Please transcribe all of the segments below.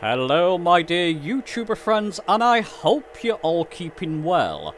Hello my dear YouTuber friends, and I hope you're all keeping well.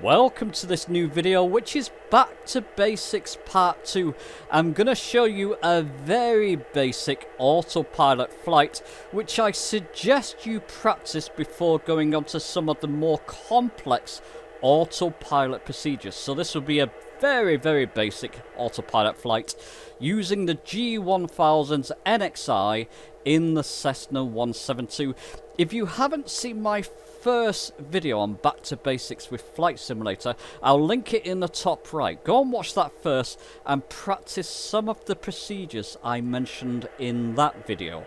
Welcome to this new video, which is Back to Basics Part 2. I'm going to show you a very basic autopilot flight, which I suggest you practice before going on to some of the more complex autopilot procedures. So this will be a very basic autopilot flight using the G1000 NXI in the Cessna 172. If you haven't seen my first video on Back to Basics with Flight Simulator, I'll link it in the top right. Go and watch that first and practice some of the procedures I mentioned in that video.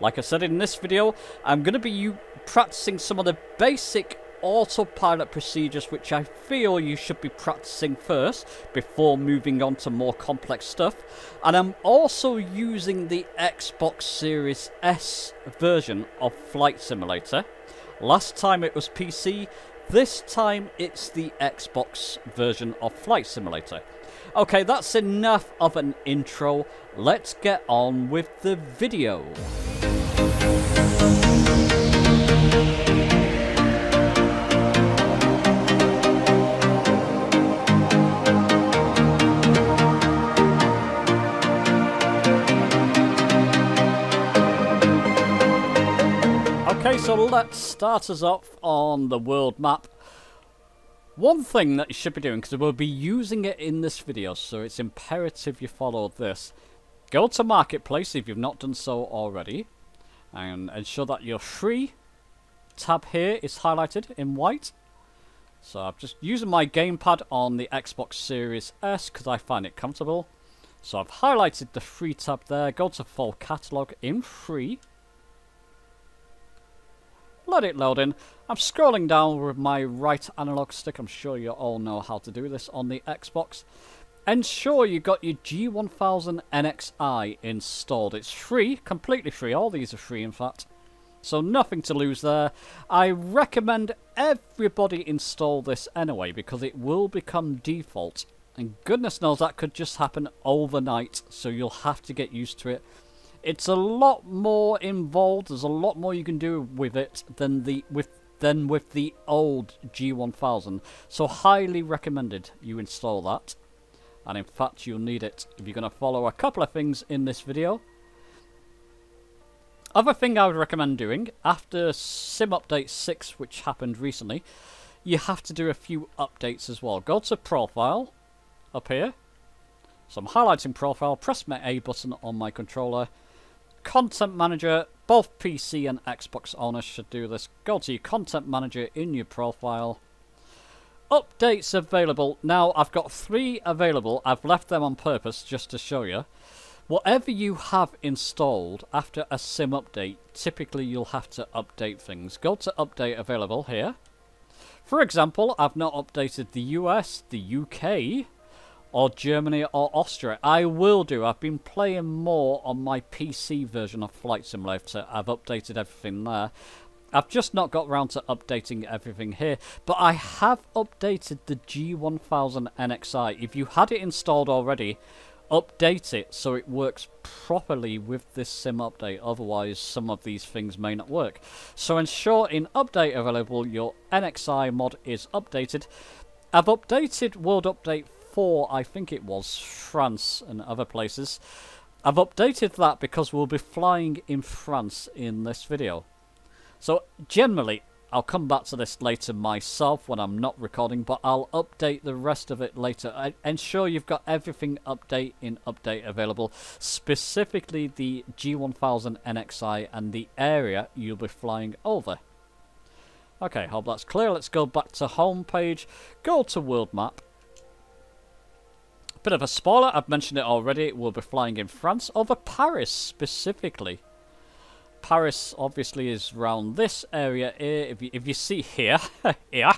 Like I said, in this video, I'm going to be practicing some of the basic autopilot procedures which I feel you should be practicing first before moving on to more complex stuff. And I'm also using the Xbox Series S version of Flight Simulator. Last time it was PC, this time it's the Xbox version of Flight Simulator. Okay, that's enough of an intro. Let's get on with the video. So let's start us off on the world map. One thing that you should be doing, because we'll be using it in this video, so it's imperative you follow this. Go to Marketplace if you've not done so already, and ensure that your free tab here is highlighted in white. So I'm just using my gamepad on the Xbox Series S because I find it comfortable. So I've highlighted the free tab there. Go to full catalogue in free. Let it load in. I'm scrolling down with my right analog stick. I'm sure you all know how to do this on the Xbox. Ensure you got your G1000 NXI installed. It's free, completely free. All these are free, in fact. So nothing to lose there. I recommend everybody install this anyway, because it will become default. And goodness knows that could just happen overnight, so you'll have to get used to it. It's a lot more involved. There's a lot more you can do with it than with the old G1000. So highly recommended you install that. And in fact, you'll need it if you're going to follow a couple of things in this video. Other thing I would recommend doing, after Sim Update 6, which happened recently, you have to do a few updates as well. Go to Profile up here. So I'm highlighting Profile, press my A button on my controller. Content Manager, both PC and Xbox owners should do this. Go to your Content Manager in your Profile. Updates available. Now, I've got 3 available. I've left them on purpose just to show you. Whatever you have installed after a sim update, typically you'll have to update things. Go to Update Available here. For example, I've not updated the US, the UK, or Germany or Austria. I will do. I've been playing more on my PC version of Flight Simulator. I've updated everything there. I've just not got round to updating everything here, but I have updated the G1000 NXI. If you had it installed already, update it so it works properly with this sim update. Otherwise, some of these things may not work. So ensure in Update Available your NXI mod is updated. I've updated World Update 4, I think it was, France and other places. I've updated that because we'll be flying in France in this video. So generally, I'll come back to this later myself when I'm not recording, but I'll update the rest of it later. Ensure you've got everything update in Update Available, specifically the G1000 NXI and the area you'll be flying over. Okay, hope that's clear. Let's go back to home page, go to world map. Bit of a spoiler, I've mentioned it already, we'll be flying in France, over Paris specifically. Paris obviously is round this area here. If you see here, here,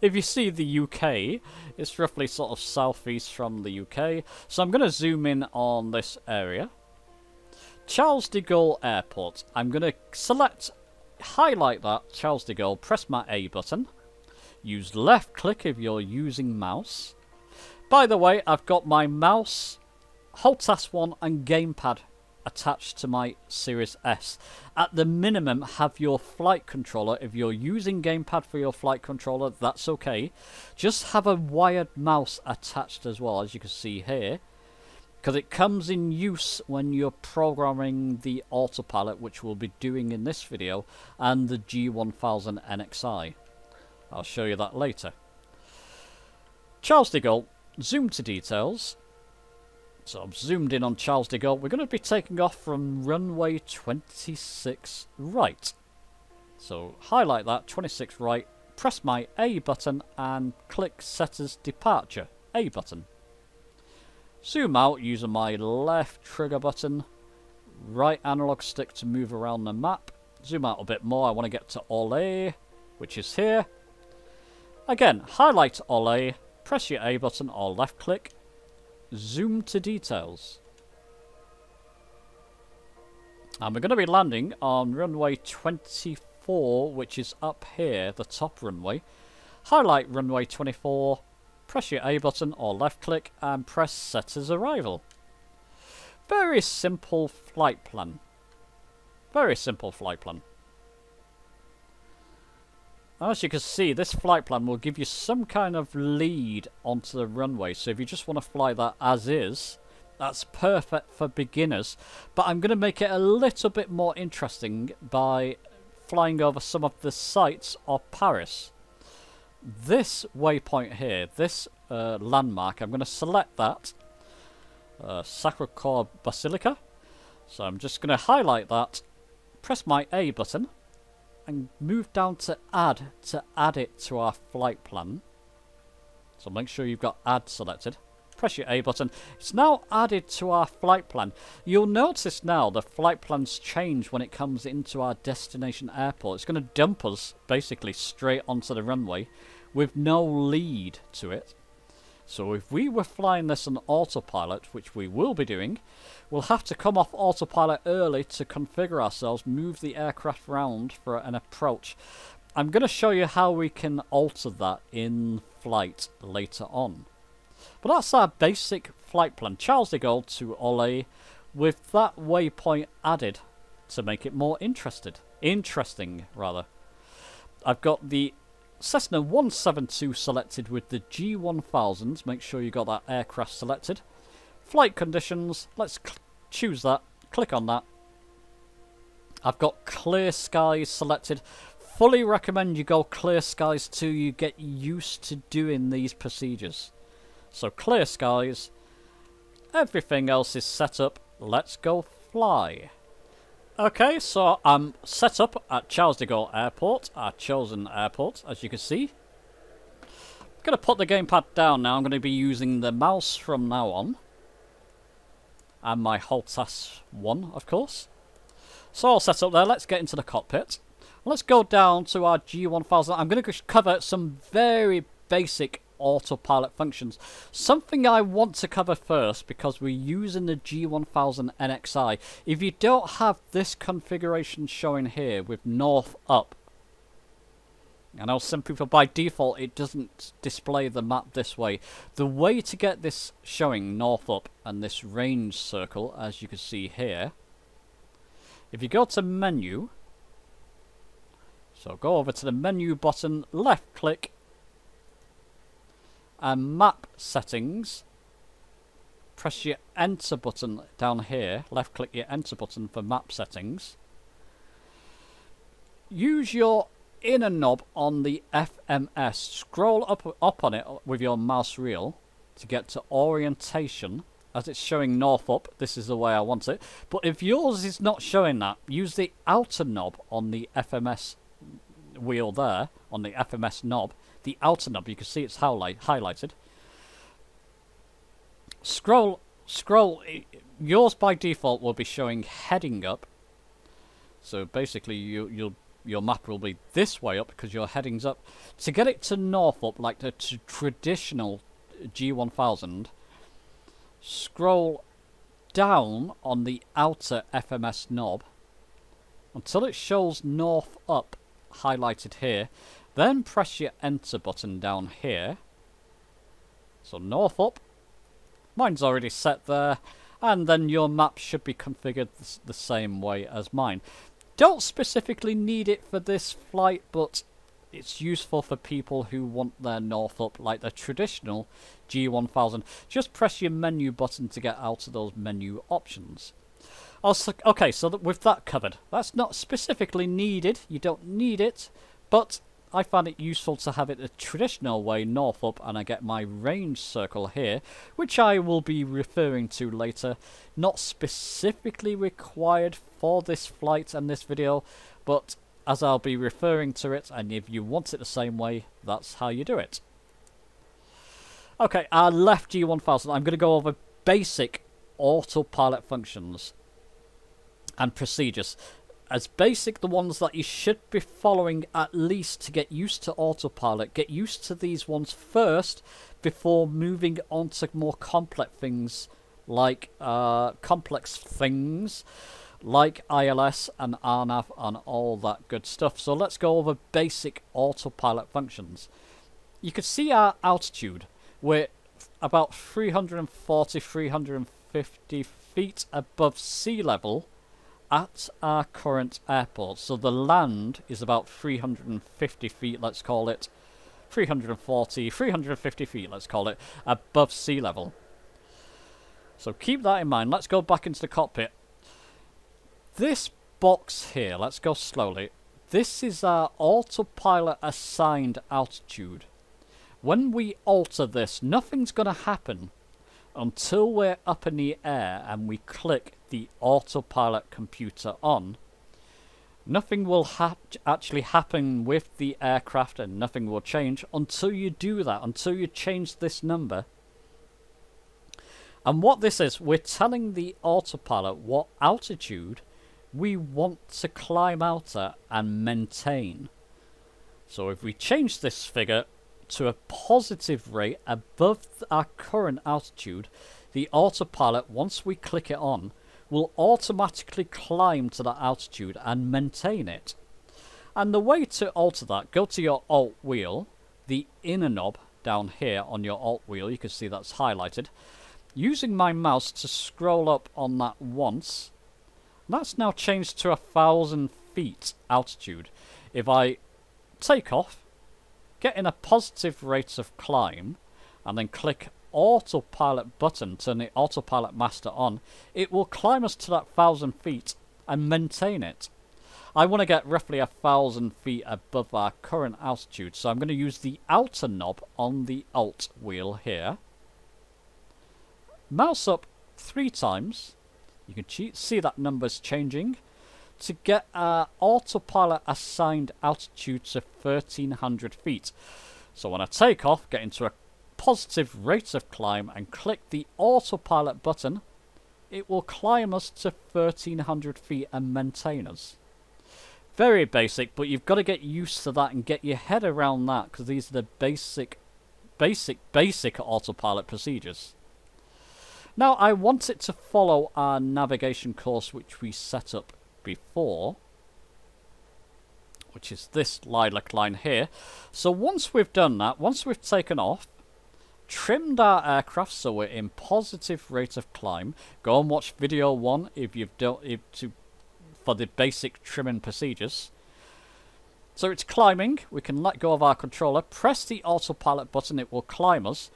if you see the UK, it's roughly sort of southeast from the UK. So I'm going to zoom in on this area. Charles de Gaulle Airport. I'm going to select, highlight that, Charles de Gaulle, press my A button. Use left click if you're using mouse. By the way, I've got my mouse, HOTAS 1 and gamepad attached to my Series S. At the minimum, have your flight controller. If you're using gamepad for your flight controller, that's okay. Just have a wired mouse attached as well, as you can see here, because it comes in use when you're programming the autopilot, which we'll be doing in this video, and the G1000 NXI. I'll show you that later. Charles de Gaulle, zoom to details. So I've zoomed in on Charles de Gaulle. We're going to be taking off from runway 26 right. So highlight that, 26 right, press my A button and click Set as Departure, A button. Zoom out using my left trigger button, right analog stick to move around the map. Zoom out a bit more. I want to get to Orly, which is here. Again, highlight Orly, press your A button or left click, zoom to details. And we're going to be landing on runway 24, which is up here, the top runway. Highlight runway 24. Press your A button or left click and press Set as Arrival. Very simple flight plan. Very simple flight plan. As you can see, this flight plan will give you some kind of lead onto the runway. So if you just want to fly that as is, that's perfect for beginners. But I'm going to make it a little bit more interesting by flying over some of the sights of Paris. This waypoint here, this landmark, I'm going to select that, Sacré-Cœur Basilica. So I'm just going to highlight that, press my A button and move down to add it to our flight plan. So make sure you've got Add selected. Press your A button. It's now added to our flight plan. You'll notice now the flight plans change when it comes into our destination airport. It's going to dump us basically straight onto the runway with no lead to it. So if we were flying this on autopilot, which we will be doing, we'll have to come off autopilot early to configure ourselves, move the aircraft round for an approach. I'm going to show you how we can alter that in flight later on. But that's our basic flight plan. Charles de Gaulle to Orly, with that waypoint added to make it more interesting. I've got the Cessna 172 selected with the G1000. Make sure you got that aircraft selected. Flight conditions, let's choose that. Click on that. I've got clear skies selected. Fully recommend you go clear skies too. You get used to doing these procedures. So clear skies, everything else is set up, let's go fly. Okay, so I'm set up at Charles de Gaulle Airport, our chosen airport, as you can see. I'm going to put the gamepad down now, I'm going to be using the mouse from now on. And my HOTAS 1, of course. So all set up there, let's get into the cockpit. Let's go down to our G1000, I'm going to cover some very basic autopilot functions. Something I want to cover first, because we're using the G1000 NXI. If you don't have this configuration showing here with north up, I know some people by default it doesn't display the map this way. The way to get this showing north up and this range circle, as you can see here, if you go to menu, so go over to the menu button, left click, and map settings, press your enter button down here, left click your enter button for map settings. Use your inner knob on the FMS, scroll up on it with your mouse wheel to get to orientation. As it's showing north up, this is the way I want it, but if yours is not showing that, use the outer knob on the FMS wheel there, on the FMS knob, the outer knob, you can see it's highlighted. Scroll, yours by default will be showing heading up, so basically your map will be this way up because your heading's up. To get it to north up like the traditional G1000, scroll down on the outer FMS knob until it shows north up highlighted here, then press your enter button down here, so north up, mine's already set there, and then your map should be configured the same way as mine. Don't specifically need it for this flight, but it's useful for people who want their north up like the traditional G1000. Just press your menu button to get out of those menu options. Also, okay, so that with that covered, that's not specifically needed, you don't need it, but I find it useful to have it the traditional way north up, and I get my range circle here, which I will be referring to later. Not specifically required for this flight and this video, but as I'll be referring to it, and if you want it the same way, that's how you do it. Okay, our left G1000, I'm going to go over basic autopilot functions and procedures. As basic, the ones that you should be following at least to get used to autopilot. Get used to these ones first before moving on to more complex things like ILS and RNAV and all that good stuff. So let's go over basic autopilot functions. You can see our altitude. We're about 340, 350 feet above sea level at our current airport. So the land is about 350 feet, let's call it. 340, 350 feet, let's call it, above sea level. So keep that in mind. Let's go back into the cockpit. This box here, let's go slowly. This is our autopilot assigned altitude. When we alter this, nothing's going to happen until we're up in the air and we click the autopilot computer on. Nothing will actually happen with the aircraft, and nothing will change until you do that, until you change this number. And what this is, we're telling the autopilot what altitude we want to climb out at and maintain. So if we change this figure to a positive rate above our current altitude, the autopilot, once we click it on, will automatically climb to that altitude and maintain it. And the way to alter that, go to your alt wheel, the inner knob down here on your alt wheel, you can see that's highlighted. Using my mouse to scroll up on that once, that's now changed to 1,000 feet altitude. If I take off, get in a positive rate of climb, and then click autopilot button, turn the autopilot master on, it will climb us to that 1,000 feet and maintain it. I want to get roughly 1,000 feet above our current altitude, so I'm going to use the outer knob on the alt wheel here. Mouse up 3 times, you can see that number's changing, to get our autopilot assigned altitude to 1,300 feet. So when I take off, get into a positive rate of climb and click the autopilot button, it will climb us to 1,300 feet and maintain us. Very basic, but you've got to get used to that and get your head around that, because these are the basic autopilot procedures. Now I want it to follow our navigation course which we set up before, which is this lilac line here. So once we've done that, once we've taken off, trimmed our aircraft so we're in positive rate of climb, go and watch video 1 if you've for the basic trimming procedures. So it's climbing, we can let go of our controller, press the autopilot button, it will climb us.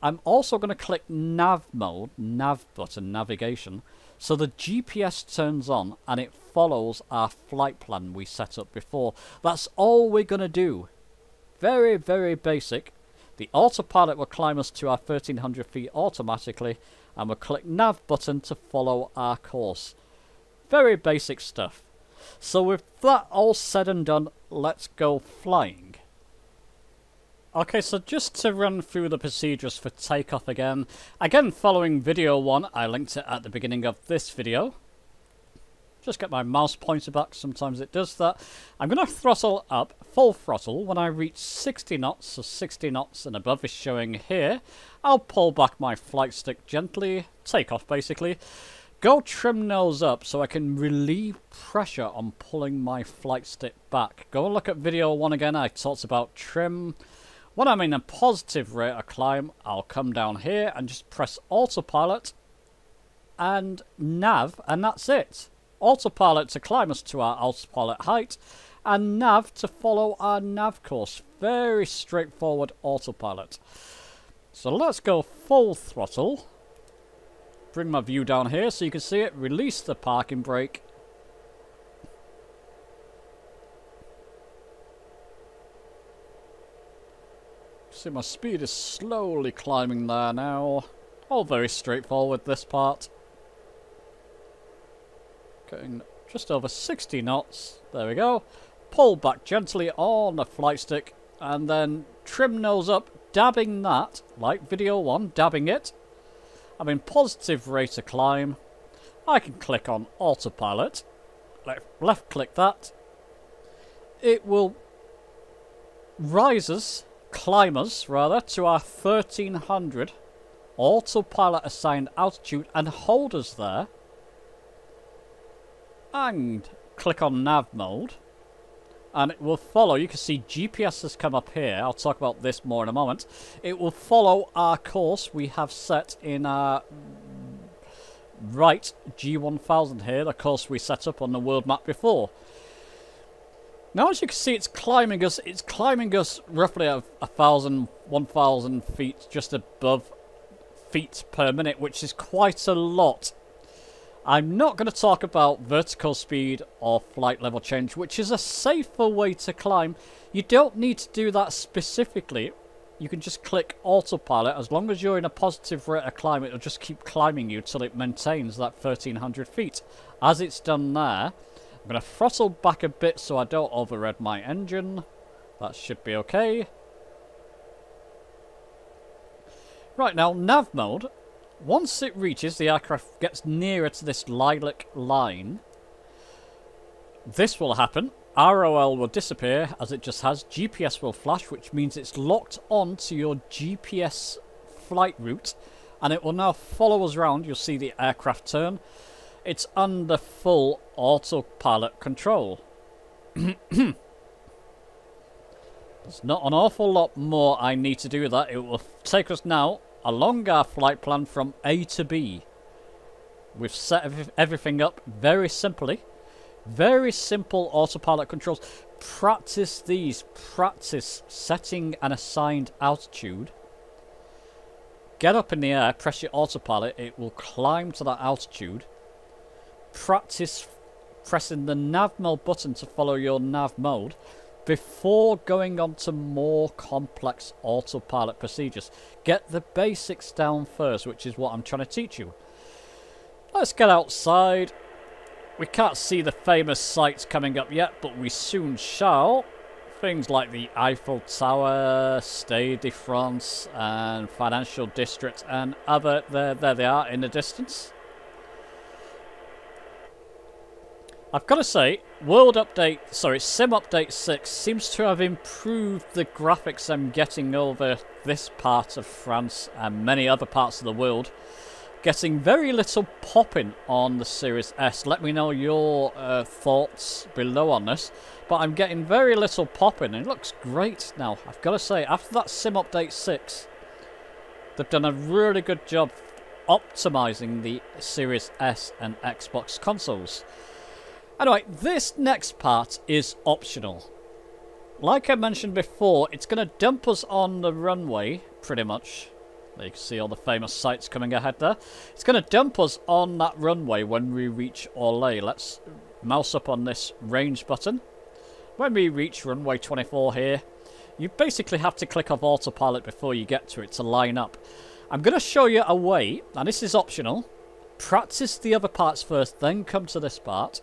I'm also going to click nav mode, nav button, navigation, so the GPS turns on and it follows our flight plan we set up before. That's all we're going to do. Very, very basic. The autopilot will climb us to our 1,300 feet automatically, and we'll click nav button to follow our course. Very basic stuff. So with that all said and done, let's go flying. Okay, so just to run through the procedures for takeoff again. Again, following video 1, I linked it at the beginning of this video. Just get my mouse pointer back, sometimes it does that. I'm going to throttle up, full throttle. When I reach 60 knots, so 60 knots and above is showing here, I'll pull back my flight stick gently, take off basically. Go trim nose up so I can relieve pressure on pulling my flight stick back. Go and look at video 1 again, I talked about trim. When I'm in a positive rate of climb, I'll come down here and just press autopilot and nav, and that's it. Autopilot to climb us to our autopilot height, and nav to follow our nav course. Very straightforward autopilot. So let's go full throttle. Bring my view down here so you can see it. Release the parking brake. See, my speed is slowly climbing there now. All very straightforward, this part. Getting just over 60 knots. There we go. Pull back gently on the flight stick and then trim nose up, dabbing that, like video one, dabbing it. I'm in positive rate of climb. I can click on autopilot. Left click that. It will rise us, climb us rather, to our 1300 autopilot assigned altitude and hold us there. And click on nav mode. And it will follow. You can see GPS has come up here. I'll talk about this more in a moment. It will follow our course we have set in our right G1000 here, the course we set up on the world map before. Now, as you can see, it's climbing us roughly at 1,000 feet, just above feet per minute, which is quite a lot. I'm not going to talk about vertical speed or flight level change, which is a safer way to climb. You don't need to do that specifically. You can just click autopilot. As long as you're in a positive rate of climb, it'll just keep climbing you till it maintains that 1300 feet. As it's done there, I'm going to throttle back a bit so I don't overrev my engine. That should be okay. Right, now, nav mode. Once it reaches, the aircraft gets nearer to this lilac line. This will happen. ROL will disappear, as it just has. GPS will flash, which means it's locked on to your GPS flight route. And it will now follow us around. You'll see the aircraft turn. It's under full autopilot control. There's not an awful lot more I need to do with that. It will take us now along our flight plan from A to B. We've set everything up very simply. Very simple autopilot controls. Practice these. Practice setting an assigned altitude. Get up in the air, press your autopilot, it will climb to that altitude. Practice pressing the nav mode button to follow your nav mode before going on to more complex autopilot procedures. Get the basics down first, which is what I'm trying to teach you. Let's get outside. We can't see the famous sights coming up yet, but we soon shall. Things like the Eiffel Tower, Stade de France, and Financial District, and other... There they are in the distance. I've got to say, Sim Update 6 seems to have improved the graphics I'm getting over this part of France and many other parts of the world. Getting very little popping on the Series S. Let me know your thoughts below on this. But I'm getting very little popping, and it looks great now. I've got to say, after that Sim Update 6, they've done a really good job optimizing the Series S and Xbox consoles. Anyway, this next part is optional. Like I mentioned before, it's going to dump us on the runway, pretty much. You can see all the famous sights coming ahead there. It's going to dump us on that runway when we reach Orly. Let's mouse up on this range button. When we reach runway 24 here, you basically have to click off autopilot before you get to it to line up. I'm going to show you a way, and this is optional. Practice the other parts first, then come to this part.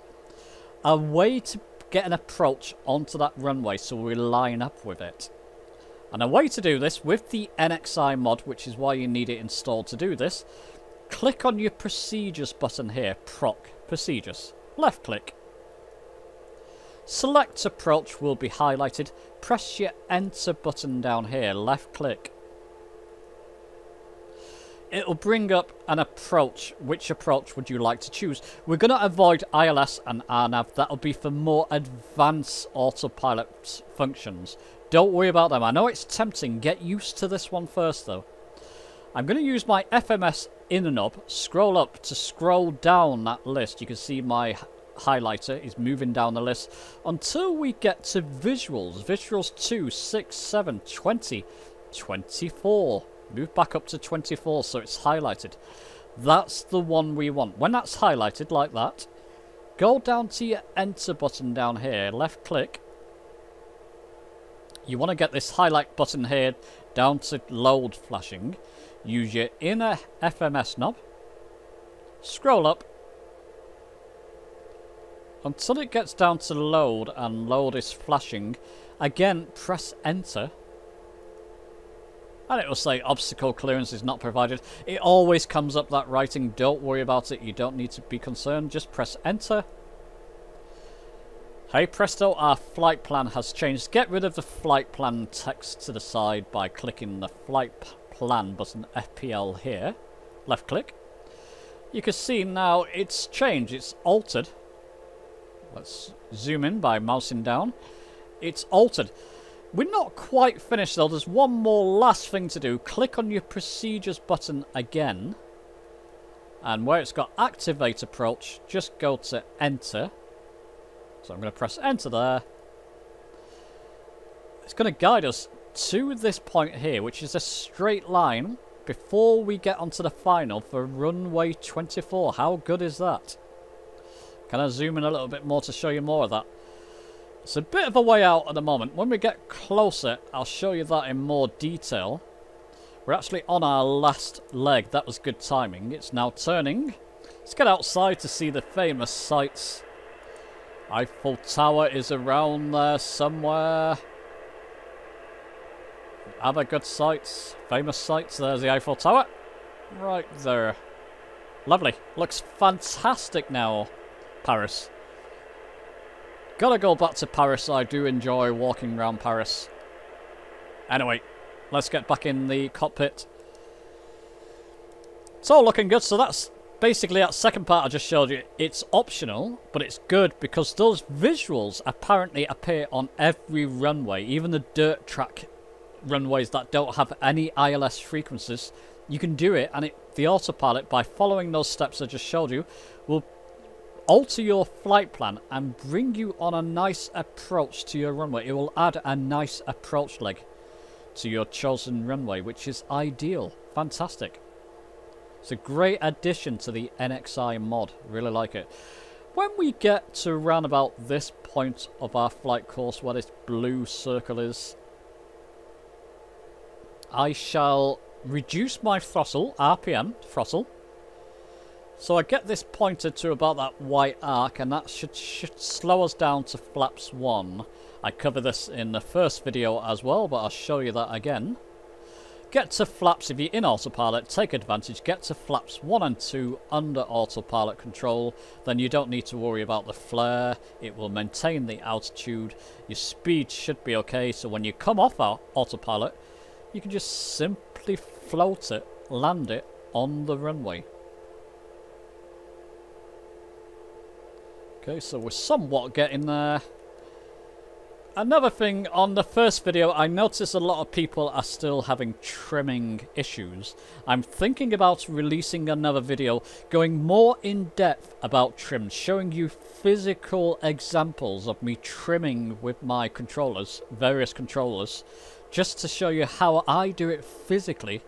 A way to get an approach onto that runway so we line up with it. And a way to do this with the NXI mod, which is why you need it installed to do this. Click on your procedures button here, proc procedures. Left click. Select approach will be highlighted. Press your enter button down here, left click. It'll bring up an approach. Which approach would you like to choose? We're going to avoid ILS and RNAV. That'll be for more advanced autopilot functions. Don't worry about them. I know it's tempting. Get used to this one first, though. I'm going to use my FMS inner knob, scroll up to scroll down that list. You can see my highlighter is moving down the list until we get to visuals. Visuals 2, 6, 7, 20, 24. Move back up to 24 so it's highlighted. That's the one we want. When that's highlighted like that, go down to your enter button down here, left click. You want to get this highlight button here down to load flashing. Use your inner FMS knob, scroll up until it gets down to load and load is flashing. Again, press enter and it will say obstacle clearance is not provided. It always comes up that writing. Don't worry about it. You don't need to be concerned. Just press enter. Hey presto, our flight plan has changed. Get rid of the flight plan text to the side by clicking the flight plan button, FPL here. Left click. You can see now it's changed. It's altered. Let's zoom in by mousing down. It's altered. We're not quite finished though. There's one more last thing to do. Click on your procedures button again. And where it's got activate approach, just go to enter. So I'm going to press enter there. It's going to guide us to this point here, which is a straight line before we get onto the final for runway 24. How good is that? Can I zoom in a little bit more to show you more of that? It's a bit of a way out at the moment. When we get closer, I'll show you that in more detail. We're actually on our last leg. That was good timing. It's now turning. Let's get outside to see the famous sights. Eiffel Tower is around there somewhere. Other good sights. Famous sights. There's the Eiffel Tower. Right there. Lovely. Looks fantastic now, Paris. Gotta go back to Paris. I do enjoy walking around Paris. Anyway, let's get back in the cockpit. It's all looking good. So that's basically that second part I just showed you. It's optional, but it's good because those visuals apparently appear on every runway. Even the dirt track runways that don't have any ILS frequencies. You can do it, and the autopilot, by following those steps I just showed you, will alter your flight plan and bring you on a nice approach to your runway. It will add a nice approach leg to your chosen runway, which is ideal. Fantastic. It's a great addition to the NXI mod. Really like it. When we get to around about this point of our flight course, where this blue circle is, I shall reduce my throttle, RPM, throttle. So I get this pointed to about that white arc, and that should slow us down to flaps 1. I cover this in the first video as well, but I'll show you that again. Get to flaps, if you're in autopilot, take advantage. Get to flaps 1 and 2 under autopilot control. Then you don't need to worry about the flare. It will maintain the altitude. Your speed should be okay. So when you come off our autopilot, you can just simply float it, land it on the runway. Okay, so we're somewhat getting there. Another thing, on the first video, I noticed a lot of people are still having trimming issues. I'm thinking about releasing another video going more in-depth about trim, showing you physical examples of me trimming with my controllers, various controllers, just to show you how I do it physically.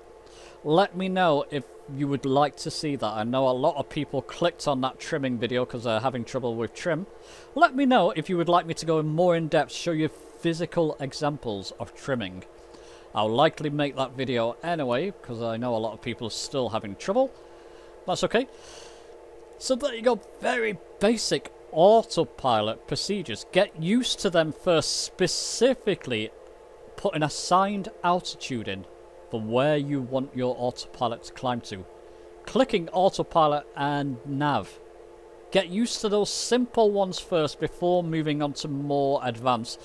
Let me know if you would like to see that. I know a lot of people clicked on that trimming video because they're having trouble with trim. Let me know if you would like me to go more in depth, show you physical examples of trimming. I'll likely make that video anyway because I know a lot of people are still having trouble. That's okay. So there you go. Very basic autopilot procedures. Get used to them first, specifically putting assigned altitude in from where you want your autopilot to climb to. Clicking autopilot and nav. Get used to those simple ones first before moving on to more advanced.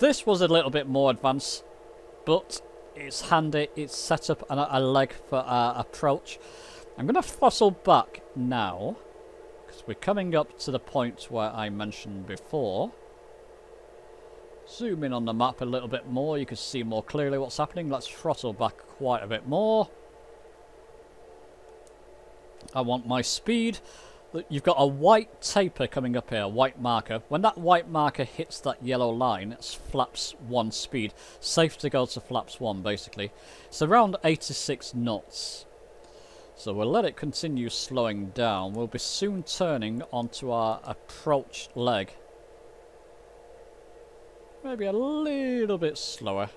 This was a little bit more advanced, but it's handy. It's set up a leg for our approach. I'm going to throttle back now because we're coming up to the point where I mentioned before. Zoom in on the map a little bit more. You can see more clearly what's happening. Let's throttle back quite a bit more. I want my speed. You've got a white taper coming up here, a white marker. When that white marker hits that yellow line, it's flaps 1 speed. Safe to go to flaps 1, basically. It's around 86 knots. So we'll let it continue slowing down. We'll be soon turning onto our approach leg. Maybe a little bit slower.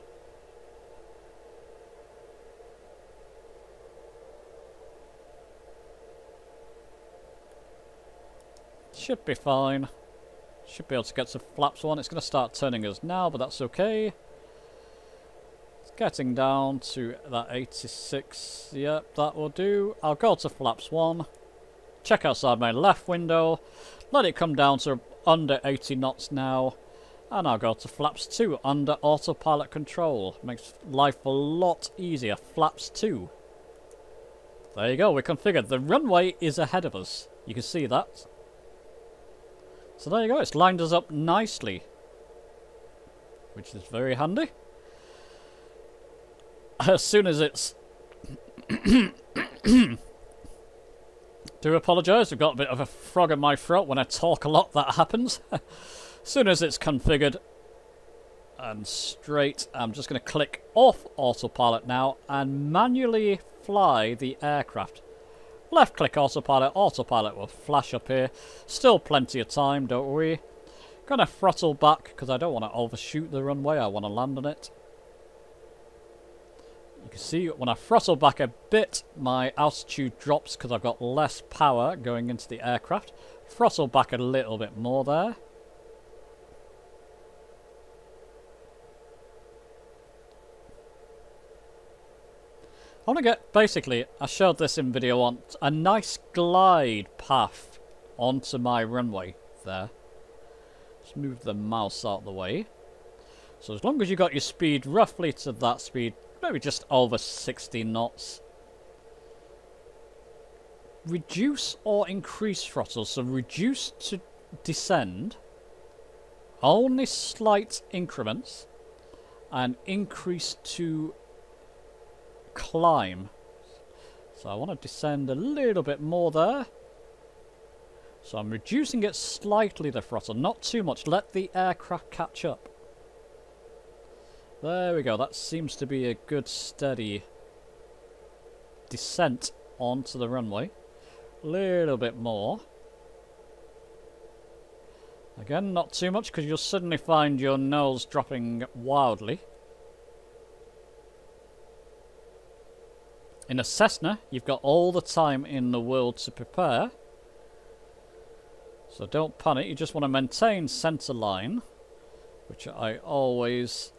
Should be fine. Should be able to get to flaps 1. It's going to start turning us now, but that's okay. It's getting down to that 86. Yep, that will do. I'll go to flaps 1. Check outside my left window. Let it come down to under 80 knots now. And I'll go to flaps 2 under autopilot control. Makes life a lot easier. Flaps 2. There you go. We're configured. The runway is ahead of us. You can see that. So there you go, it's lined us up nicely, which is very handy. As soon as it's... Do apologise, I've got a bit of a frog in my throat. When I talk a lot, that happens. As soon as it's configured and straight, I'm just going to click off autopilot now and manually fly the aircraft. Left click autopilot, autopilot will flash up here. Still plenty of time, don't worry. Gonna throttle back because I don't want to overshoot the runway, I want to land on it. You can see when I throttle back a bit, my altitude drops because I've got less power going into the aircraft. Throttle back a little bit more there. I want to get, basically, I showed this in video on a nice glide path onto my runway there. Let's move the mouse out of the way. So as long as you got your speed roughly to that speed, maybe just over 60 knots. Reduce or increase throttle, so reduce to descend, only slight increments, and increase to climb. So I want to descend a little bit more there. So I'm reducing it slightly, the throttle, not too much. Let the aircraft catch up. There we go. That seems to be a good steady descent onto the runway. A little bit more. Again, not too much because you'll suddenly find your nose dropping wildly. In a Cessna, you've got all the time in the world to prepare. So don't panic, you just want to maintain centre line, which I always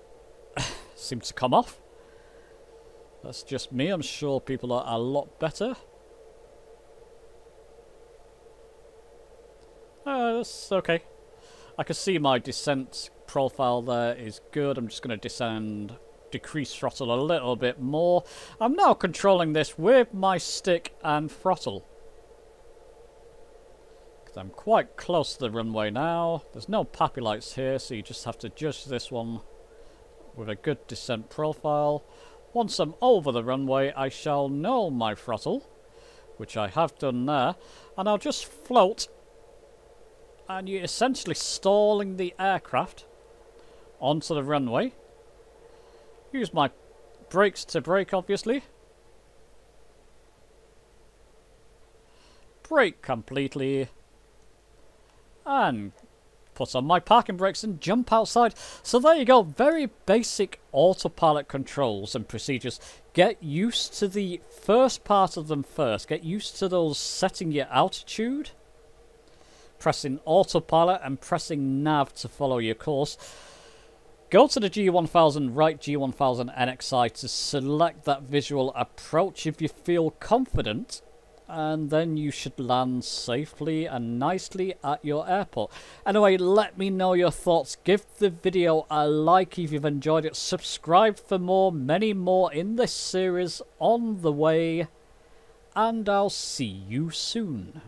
seem to come off. That's just me, I'm sure people are a lot better. That's okay. I can see my descent profile there is good. I'm just going to descend... decrease throttle a little bit more. I'm now controlling this with my stick and throttle. Because I'm quite close to the runway now. There's no pappy lights here, so you just have to judge this one with a good descent profile. Once I'm over the runway, I shall null my throttle, which I have done there, and I'll just float, and you're essentially stalling the aircraft onto the runway. Use my brakes to brake, obviously. Brake completely. And put on my parking brakes and jump outside. So there you go. Very basic autopilot controls and procedures. Get used to the first part of them first. Get used to those setting your altitude. Pressing autopilot and pressing nav to follow your course. Go to the G1000, write G1000 NXI to select that visual approach if you feel confident, and then you should land safely and nicely at your airport. Anyway, let me know your thoughts. Give the video a like if you've enjoyed it. Subscribe for more, many more in this series on the way, and I'll see you soon.